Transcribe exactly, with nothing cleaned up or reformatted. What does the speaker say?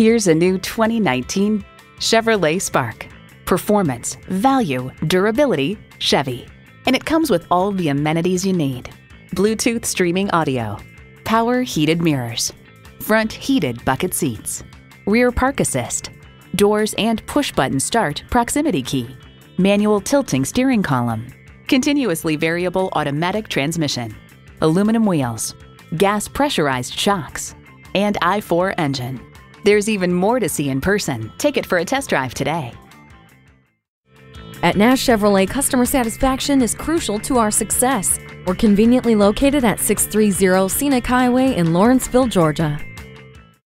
Here's a new twenty nineteen Chevrolet Spark. Performance, value, durability, Chevy. And it comes with all the amenities you need. Bluetooth streaming audio, power heated mirrors, front heated bucket seats, rear park assist, doors and push-button start proximity key, manual tilting steering column, continuously variable automatic transmission, aluminum wheels, gas pressurized shocks, and I four engine. There's even more to see in person. Take it for a test drive today. At Nash Chevrolet, customer satisfaction is crucial to our success. We're conveniently located at six thirty Scenic Highway in Lawrenceville, Georgia.